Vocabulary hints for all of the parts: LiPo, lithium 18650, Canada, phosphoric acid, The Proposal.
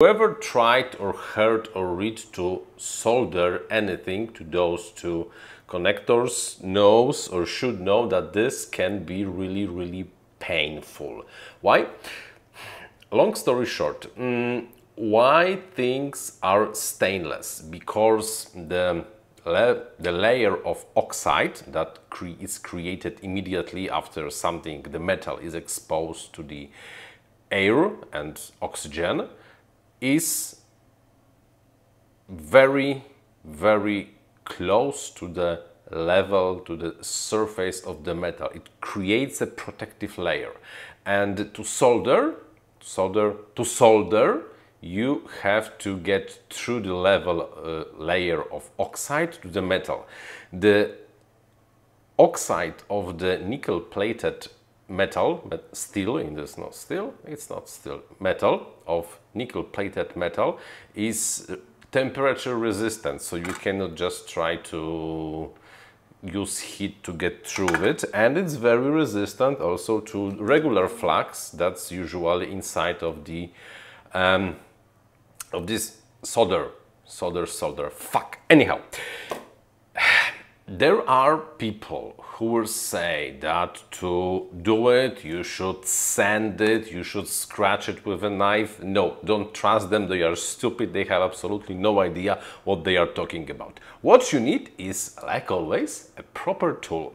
Whoever tried or heard or read to solder anything to those two connectors knows or should know that this can be really painful. Why? Long story short, why things are stainless? Because the layer of oxide that is created immediately after something, the metal is exposed to the air and oxygen, is very close to the level, to the surface of the metal. It creates a protective layer, and to solder you have to get through the layer of oxide to the metal. The oxide of the nickel plated metal, but steel, in this not steel, it's not steel, metal, of nickel plated metal is temperature resistant, so you cannot just try to use heat to get through it, and it's very resistant also to regular flux that's usually inside of the of this solder. Fuck. Anyhow, there are people who will say that to do it, you should sand it, you should scratch it with a knife. No, don't trust them, they are stupid, they have absolutely no idea what they are talking about. What you need is, like always, a proper tool.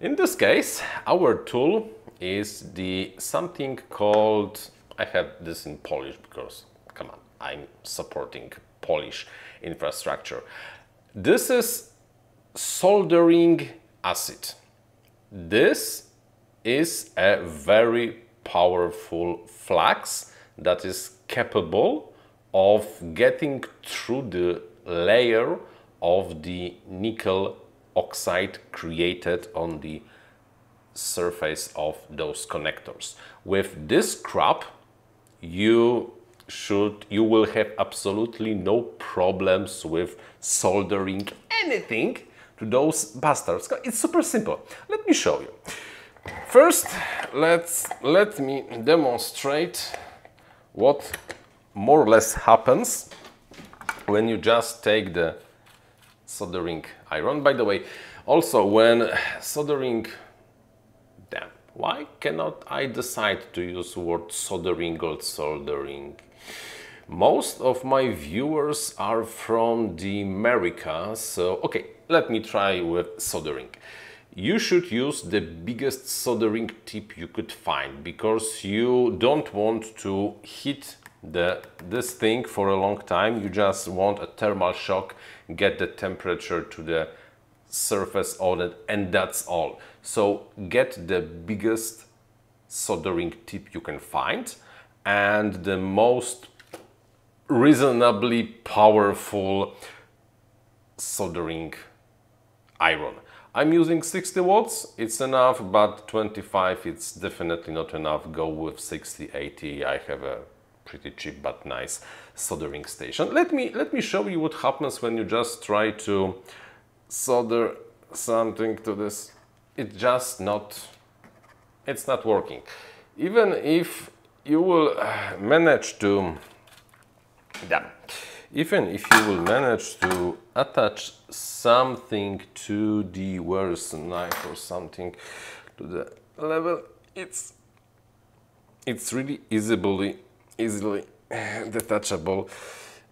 In this case, our tool is the something called, I have this in Polish because, come on, I'm supporting Polish infrastructure. This is soldering acid. This is a very powerful flux that is capable of getting through the layer of the nickel oxide created on the surface of those connectors. With this crap, you will have absolutely no problems with soldering anything to those bastards. It's super simple. Let me show you. First, let me demonstrate what more or less happens when you just take the soldering iron. By the way, also when soldering, damn, why cannot I decide to use the word soldering or soldering? Most of my viewers are from the America, so okay, let me try with soldering. You should use the biggest soldering tip you could find, because you don't want to hit this thing for a long time. You just want a thermal shock, get the temperature to the surface of it, and that's all. So get the biggest soldering tip you can find and the most reasonably powerful soldering iron. I'm using 60 watts, it's enough, but 25 it's definitely not enough. Go with 60, 80. I have a pretty cheap but nice soldering station. Let me show you what happens when you just try to solder something to this. It's just not, it's not working. Even if you will manage to attach something to the knife or something to the level, it's really easily detachable,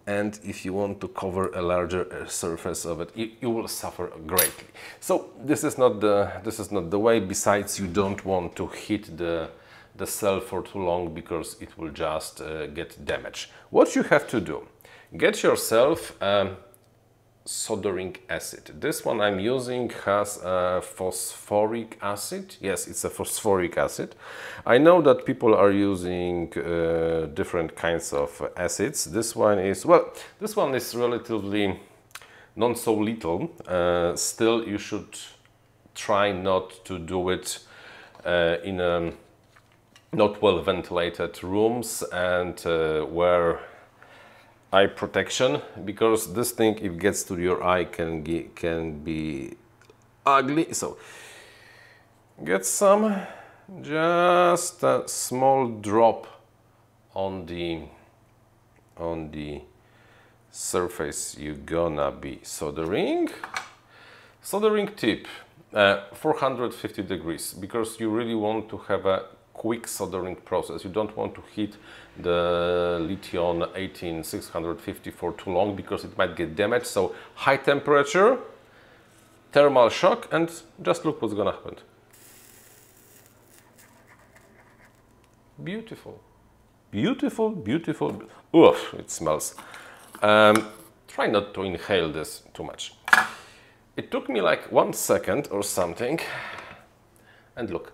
and if you want to cover a larger surface of it, you will suffer greatly. So this is not the way. Besides, you don't want to hit the cell for too long, because it will just get damaged. What you have to do, get yourself soldering acid. This one I'm using has a phosphoric acid. Yes, it's a phosphoric acid. I know that people are using different kinds of acids. This one is, well, this one is relatively not so little. Still, you should try not to do it in a not well ventilated rooms and where eye protection, because this thing, if it gets to your eye, can be ugly. So get some, just a small drop on the on the surface you're gonna be soldering. Soldering tip 450 degrees, because you really want to have a quick soldering process. You don't want to heat the lithium 18650 for too long, because it might get damaged. So high temperature, thermal shock, and just look what's gonna happen. Beautiful, beautiful, beautiful. Oof, it smells. Try not to inhale this too much. It took me like 1 second or something, and look,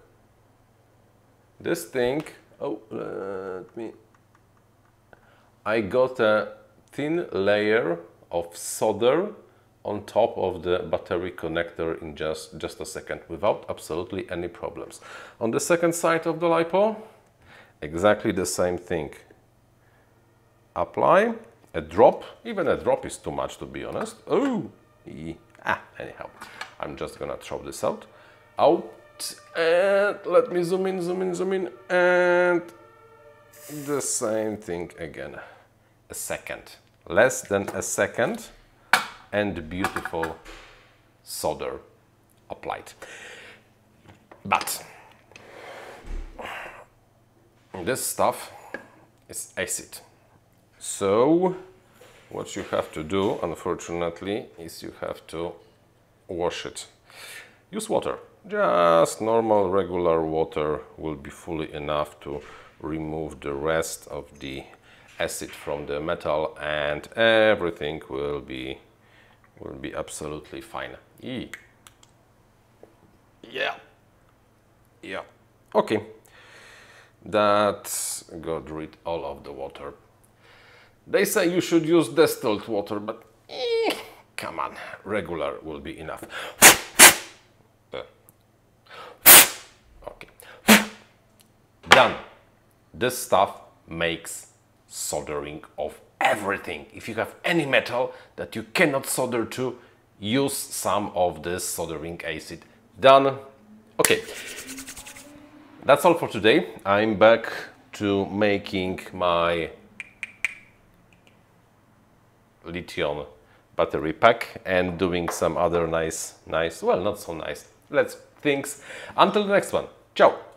this thing, oh, let me, I got a thin layer of solder on top of the battery connector in just a second, without absolutely any problems. On the second side of the LiPo, exactly the same thing. Apply a drop, even a drop is too much, to be honest. Oh, anyhow, I'm just gonna throw this out, and let me zoom in, zoom in, zoom in, and the same thing again. A second, less than a second, and beautiful solder applied. But this stuff is acid. So what you have to do, unfortunately, is you have to wash it. Use water. Just normal, regular water will be fully enough to remove the rest of the acid from the metal, and everything will be absolutely fine. Yeah. Yeah. Okay. That got rid all of the water. They say you should use distilled water, but come on, regular will be enough. Okay. Done. This stuff makes soldering of everything. If you have any metal that you cannot solder to, use some of this soldering acid. Done. Okay. That's all for today. I'm back to making my lithium battery pack and doing some other nice, well, not so nice, things. Until the next one. Ciao.